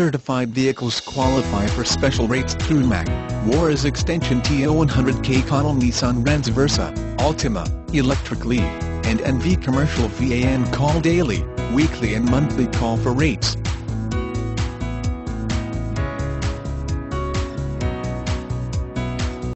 certified vehicles qualify for special rates through MAC, WARA's extension TO100K. Connell Nissan Ransversa, Altima, Electric Leaf, and NV commercial van. Call daily, weekly and monthly. Call for rates.